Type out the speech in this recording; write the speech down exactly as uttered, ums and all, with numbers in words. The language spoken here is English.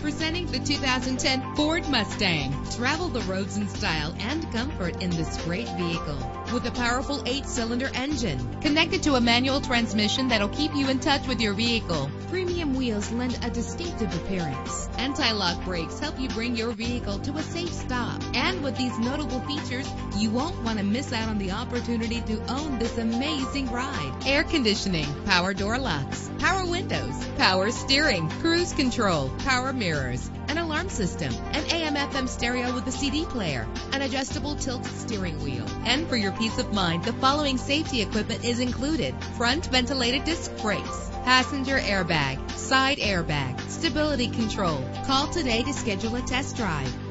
Presenting the two thousand ten Ford Mustang. Travel the roads in style and comfort in this great vehicle. With a powerful eight-cylinder engine connected to a manual transmission that'll keep you in touch with your vehicle. Premium wheels lend a distinctive appearance. Anti-lock brakes help you bring your vehicle to a safe stop. And with these notable features, you won't want to miss out on the opportunity to own this amazing ride. Air conditioning, power door locks, power windows, power steering, cruise control, power mirrors, an alarm system, an A M F M stereo with a C D player, an adjustable tilt steering wheel. And for your peace of mind, the following safety equipment is included: front ventilated disc brakes, passenger airbag, side airbag, stability control. Call today to schedule a test drive.